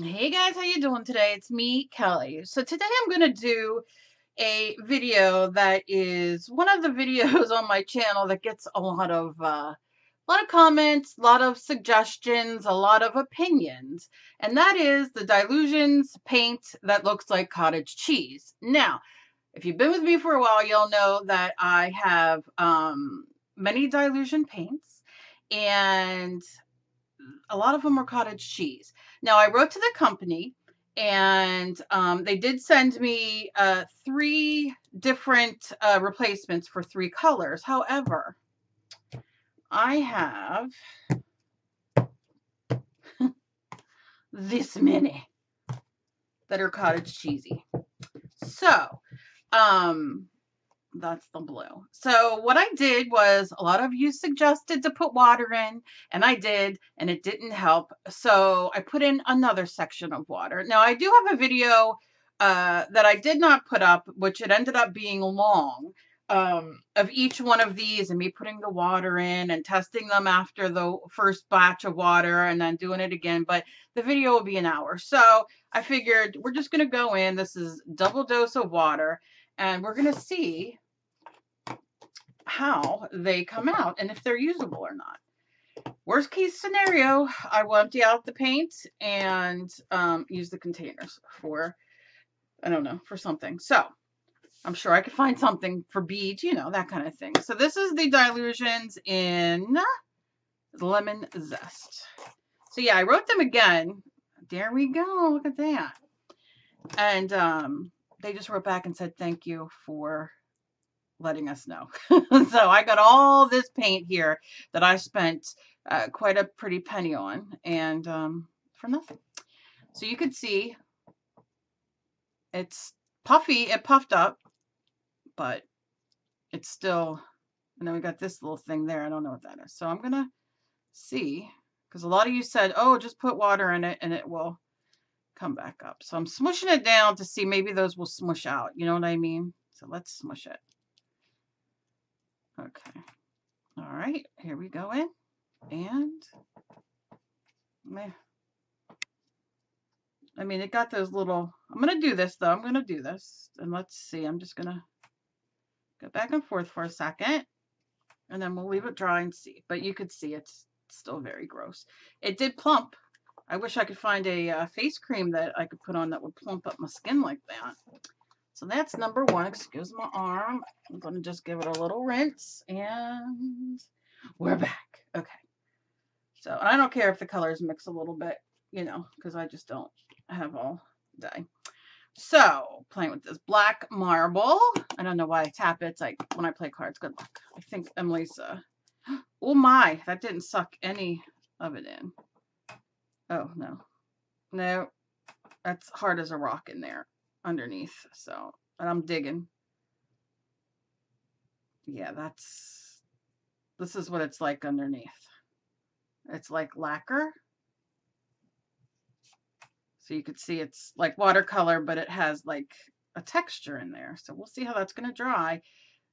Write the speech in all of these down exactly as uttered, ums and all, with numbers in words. Hey guys, how you doing today? It's me, Kelly. So today I'm going to do a video that is one of the videos on my channel that gets a lot of uh, a lot of comments, a lot of suggestions, a lot of opinions, and that is the Dylusions paint that looks like cottage cheese. Now, if you've been with me for a while, you'll know that I have um, many Dylusion paints, and a lot of them are cottage cheese. Now, I wrote to the company, and um, they did send me uh, three different uh, replacements for three colors. However, I have this many that are cottage cheesy. So, um, that's the blue. So what I did was, a lot of you suggested to put water in, and I did, and it didn't help. So I put in another section of water. Now, I do have a video uh, that I did not put up, which it ended up being long, um, of each one of these and me putting the water in and testing them after the first batch of water and then doing it again. But the video will be an hour. So I figured we're just going to go in. This is double dose of water, and we're going to see how they come out and if they're usable or not. Worst case scenario, I will empty out the paint and um, use the containers for, I don't know, for something. So I'm sure I could find something for beads, you know, that kind of thing. So this is the Dylusions in Lemon Zest. So yeah, I wrote them again. There we go. Look at that. And um, they just wrote back and said, thank you for letting us know. So I got all this paint here that I spent uh, quite a pretty penny on, and um, for nothing. So you could see it's puffy, it puffed up, but it's still, and then we got this little thing there. I don't know what that is. So I'm going to see, because a lot of you said, oh, just put water in it and it will come back up. So I'm smushing it down to see, maybe those will smush out. You know what I mean? So let's smush it. Okay. All right. Here we go in. And meh. I mean, it got those little, I'm going to do this though. I'm going to do this. And let's see. I'm just going to go back and forth for a second, and then we'll leave it dry and see. But you could see it's still very gross. It did plump. I wish I could find a uh, face cream that I could put on that would plump up my skin like that. So that's number one. Excuse my arm. I'm going to just give it a little rinse, and we're back. Okay. So I don't care if the colors mix a little bit, you know, because I just don't have all day. So playing with this black marble. I don't know why I tap it. It's like when I play cards. Good luck. I think Emily's, uh, oh my, that didn't suck any of it in. Oh, no, no, that's hard as a rock in there underneath. So, and I'm digging. Yeah, that's, this is what it's like underneath. It's like lacquer. So you could see it's like watercolor, but it has like a texture in there. So we'll see how that's going to dry.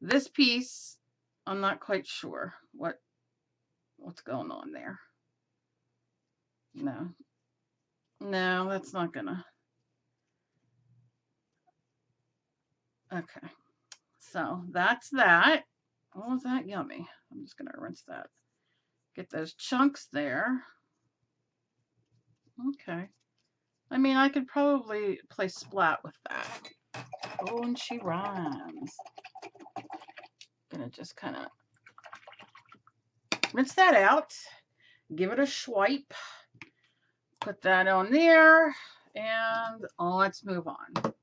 This piece, I'm not quite sure what what's going on there. No, no, that's not gonna. Okay, so that's that. Oh, is that yummy? I'm just gonna rinse that. Get those chunks there. Okay. I mean, I could probably play splat with that. Oh, and she rhymes. Gonna just kind of rinse that out. Give it a swipe. Put that on there, and let's move on.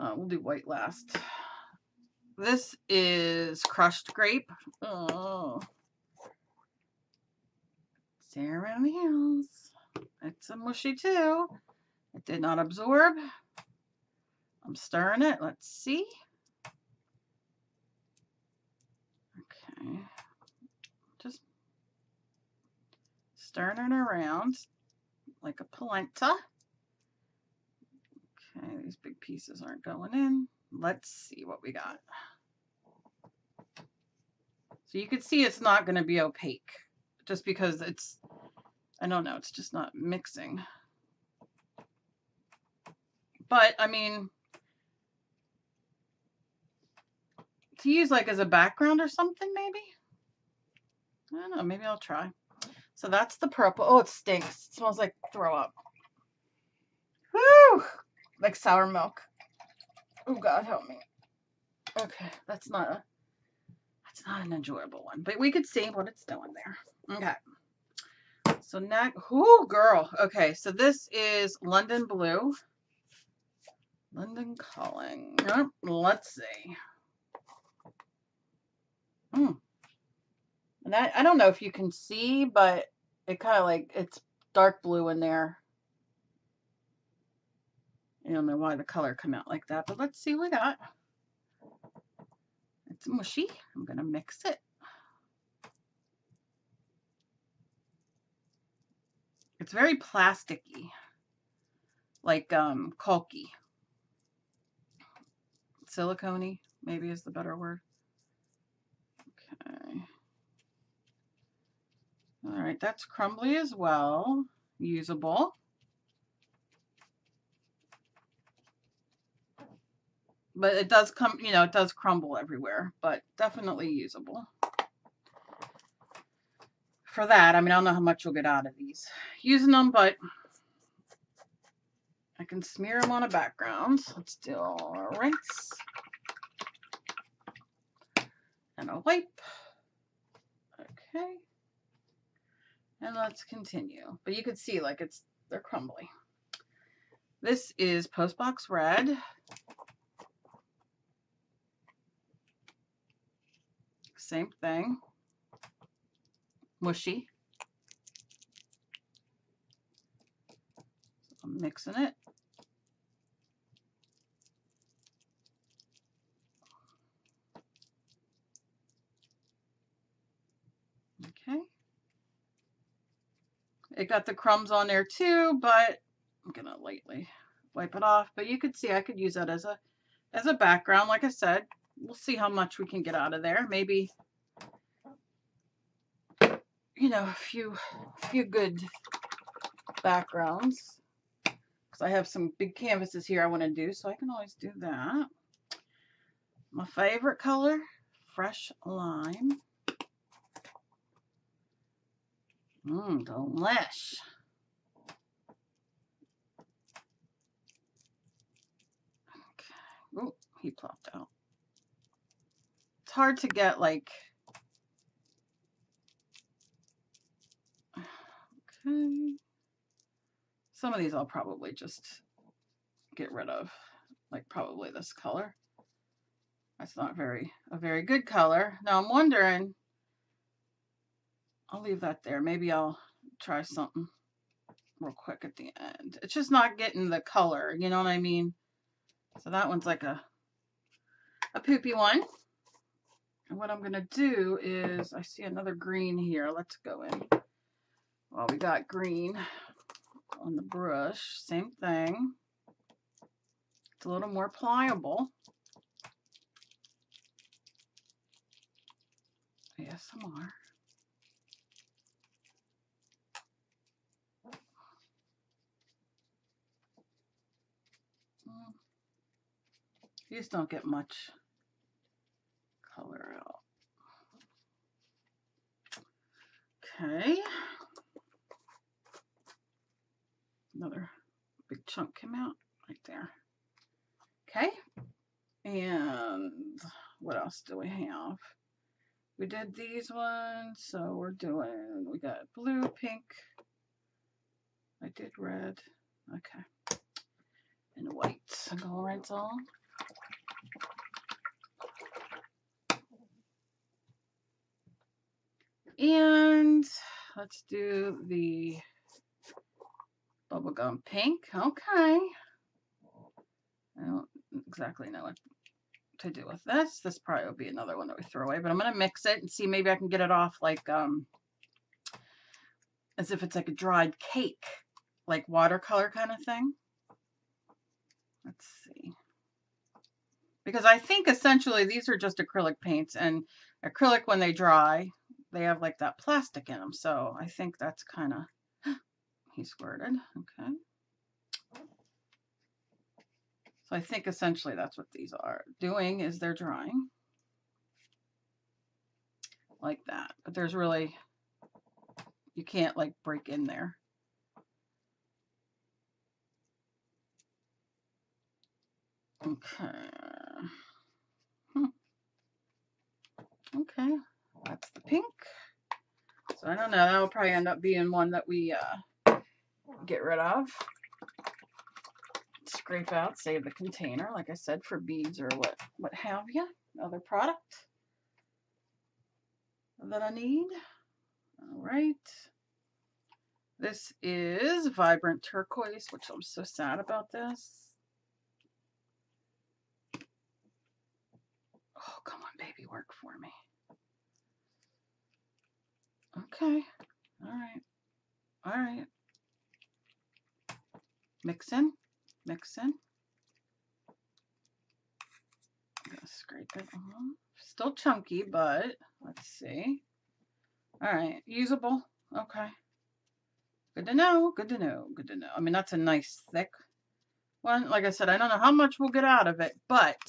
Uh, we'll do white last. This is crushed grape. Oh, tear around the heels. It's a mushy too. It did not absorb. I'm stirring it. Let's see. Okay. Stirring it around like a polenta. Okay, these big pieces aren't going in. Let's see what we got. So you can see it's not going to be opaque just because it's, I don't know, it's just not mixing. But, I mean, to use like as a background or something, maybe? I don't know. Maybe I'll try. So that's the purple. Oh, it stinks. It smells like throw up. Woo! Like sour milk. Oh, God, help me. Okay, that's not a, that's not an enjoyable one. But we could see what it's doing there. Okay. So next, oh, girl. Okay, so this is London Blue. London Calling. Nope. Let's see. Hmm. And that, I don't know if you can see, but it kind of like, it's dark blue in there. I don't know why the color come out like that, but let's see what we got. It's mushy. I'm going to mix it. It's very plasticky, like um, caulky. Silicone-y, maybe is the better word. Okay. All right, that's crumbly as well. Usable. But it does come, you know, it does crumble everywhere, but definitely usable. For that, I mean, I don't know how much you'll get out of these using them, but I can smear them on a background. Let's do a rinse and a wipe. Okay. And let's continue. But you can see, like, it's, they're crumbly. This is Postbox Red. Same thing. Mushy. So I'm mixing it. Okay. It got the crumbs on there too, but I'm gonna lightly wipe it off. But you could see I could use that as a as a background. Like I said, we'll see how much we can get out of there. Maybe, you know, a few few good backgrounds, because I have some big canvases here I want to do, so I can always do that. My favorite color, Fresh Lime. Mmm, delish. Okay. Oh, he plopped out. It's hard to get, like... Okay. Some of these I'll probably just get rid of. Like, probably this color. That's not very a very good color. Now, I'm wondering... I'll leave that there. Maybe I'll try something real quick at the end. It's just not getting the color, you know what I mean? So that one's like a a poopy one. And what I'm going to do is, I see another green here. Let's go in. Well, we got green on the brush. Same thing. It's a little more pliable. A S M R. You just don't get much color out. Okay. Another big chunk came out right there. Okay. And what else do we have? We did these ones. So we're doing, we got blue, pink. I did red. Okay. And white. I'm going to rinse all. And let's do the bubblegum pink. Okay. I don't exactly know what to do with this. This probably will be another one that we throw away, but I'm going to mix it and see, maybe I can get it off like um, as if it's like a dried cake, like watercolor kind of thing. Let's see, because I think essentially these are just acrylic paints, and acrylic, when they dry, they have like that plastic in them. So I think that's kind of, he squirted. Okay. So I think essentially that's what these are doing, is they're drawing like that. But there's really, you can't like break in there. Okay. Hmm. Okay, that's the pink. So I don't know, that'll probably end up being one that we uh, get rid of. Scrape out, save the container, like I said, for beads or what, what have you. Another product that I need. All right. This is Vibrant Turquoise, which I'm so sad about this. Oh, come on, baby, work for me. Okay. All right. All right. Mix in. Mix in. I'm going to scrape it on. Still chunky, but let's see. All right. Usable. Okay. Good to know. Good to know. Good to know. I mean, that's a nice thick one. Like I said, I don't know how much we'll get out of it, but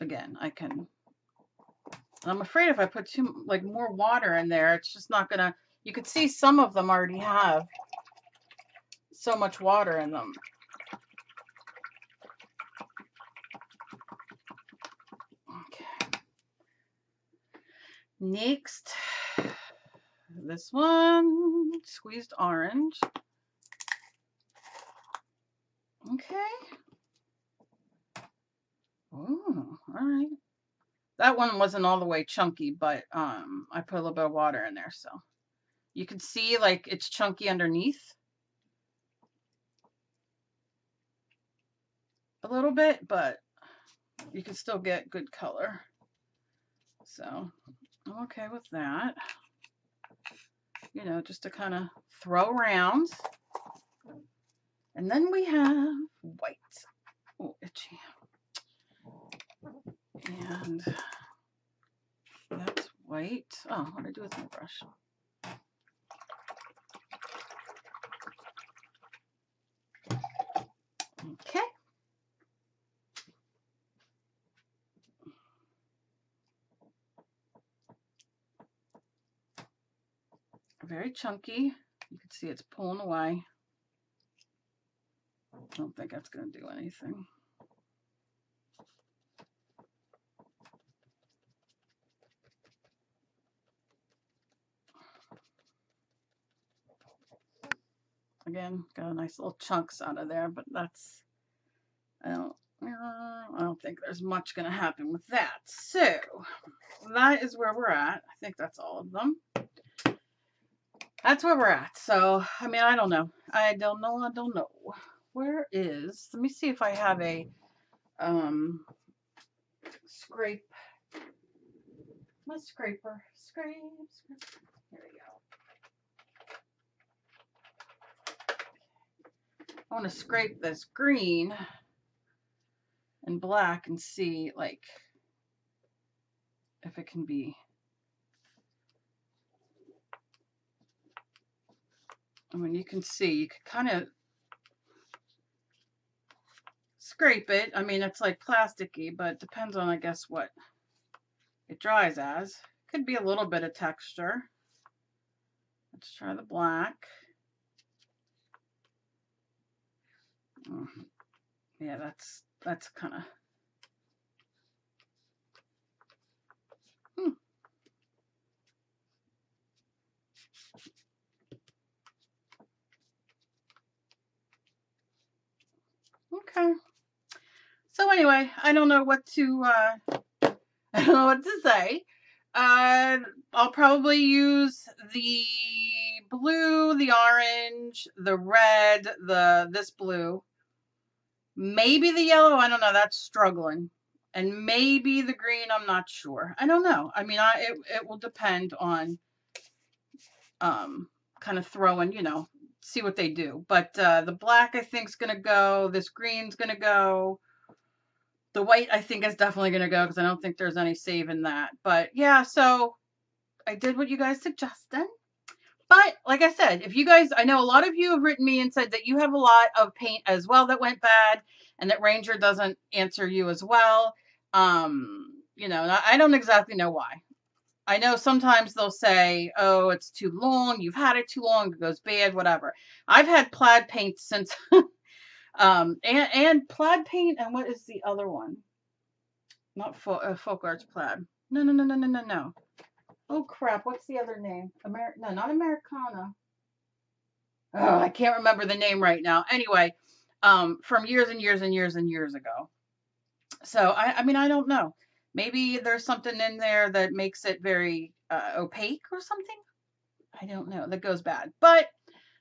again, I can, I'm afraid if I put too, like more water in there, it's just not gonna, you could see some of them already have so much water in them. Okay. Next, this one, squeezed orange. Okay. Oh, all right. That one wasn't all the way chunky, but um, I put a little bit of water in there, so you can see like it's chunky underneath a little bit, but you can still get good color. So I'm okay with that. You know, just to kind of throw around. And then we have white. Oh, itchy. And that's white. Oh, what did I do with my brush? Okay. Very chunky. You can see it's pulling away. I don't think that's going to do anything. Again, got a nice little chunks out of there, but that's, I don't, I don't think there's much going to happen with that. So that is where we're at. I think that's all of them. That's where we're at. So, I mean, I don't know. I don't know. I don't know. Where is, let me see if I have a um, scrape, my scraper, scrape, scrape. Here we go. I want to scrape this green and black and see like if it can be I mean you can see you can kind of scrape it. I mean it's like plasticky, but it depends on I guess what it dries as. Could be a little bit of texture. Let's try the black. Oh, yeah, that's that's kind of hmm. Okay. So anyway, I don't know what to uh, I don't know what to say. Uh, I'll probably use the blue, the orange, the red, the this blue. Maybe the yellow, I don't know, that's struggling. And maybe the green, I'm not sure. I don't know. I mean, I it, it will depend on um, kind of throwing, you know, see what they do. But uh, the black, I think, is going to go. This green's going to go. The white, I think, is definitely going to go because I don't think there's any saving that. But, yeah, so I did what you guys suggested. But like I said, if you guys, I know a lot of you have written me and said that you have a lot of paint as well that went bad and that Ranger doesn't answer you as well. Um, you know, I don't exactly know why. I know sometimes they'll say, oh, it's too long. You've had it too long. It goes bad, whatever. I've had plaid paint since, um, and, and plaid paint. And what is the other one? Not folk, uh, folk arts plaid. No, no, no, no, no, no, no. Oh, crap. What's the other name? Amer no, not Americana. Oh, I can't remember the name right now. Anyway, um, from years and years and years and years ago. So, I, I mean, I don't know. Maybe there's something in there that makes it very uh, opaque or something. I don't know. That goes bad. But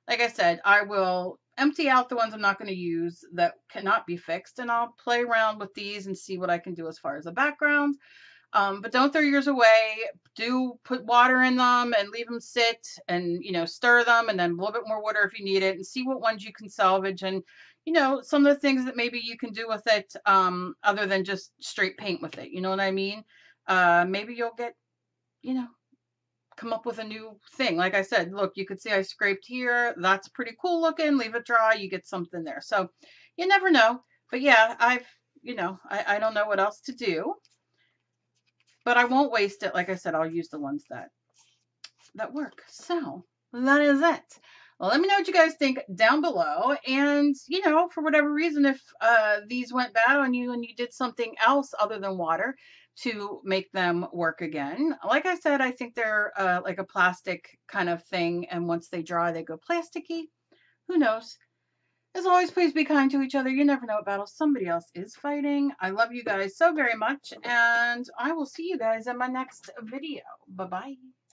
like I said, I will empty out the ones I'm not going to use that cannot be fixed. And I'll play around with these and see what I can do as far as the background. Um, but don't throw yours away. Do put water in them and leave them sit and, you know, stir them and then a little bit more water if you need it and see what ones you can salvage and, you know, some of the things that maybe you can do with it um, other than just straight paint with it. You know what I mean? Uh, maybe you'll get, you know, come up with a new thing. Like I said, look, you could see I scraped here. That's pretty cool looking. Leave it dry. You get something there. So you never know. But yeah, I've, you know, I, I don't know what else to do. But I won't waste it. Like I said, I'll use the ones that that work. So that is it. Well, let me know what you guys think down below. And, you know, for whatever reason, if uh, these went bad on you and you did something else other than water to make them work again. Like I said, I think they're uh, like a plastic kind of thing. And once they dry, they go plasticky. Who knows? As always, please be kind to each other. You never know what battle somebody else is fighting. I love you guys so very much, and I will see you guys in my next video. Bye-bye.